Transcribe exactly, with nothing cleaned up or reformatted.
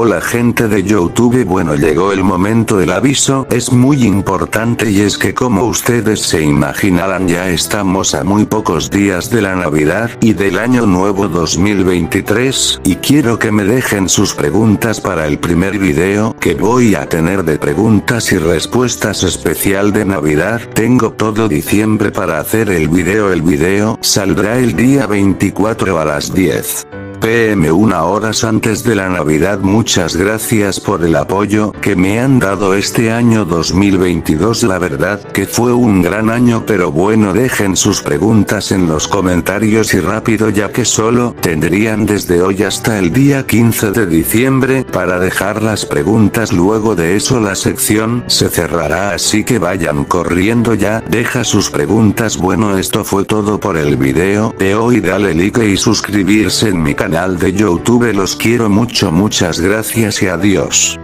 Hola gente de YouTube, bueno, llegó el momento del aviso, es muy importante y es que como ustedes se imaginarán ya estamos a muy pocos días de la Navidad y del año nuevo dos mil veintitrés, y quiero que me dejen sus preguntas para el primer video que voy a tener de preguntas y respuestas especial de Navidad. Tengo todo diciembre para hacer el video, el video saldrá el día veinticuatro a las diez de la noche unas horas antes de la Navidad. Muchas gracias por el apoyo que me han dado este año dos mil veintidós, la verdad que fue un gran año, pero bueno, dejen sus preguntas en los comentarios y rápido, ya que solo tendrían desde hoy hasta el día quince de diciembre para dejar las preguntas, luego de eso la sección se cerrará, así que vayan corriendo ya, deja sus preguntas. Bueno, esto fue todo por el video de hoy, dale like y suscribirse en mi canal de YouTube, los quiero mucho, muchas gracias y adiós.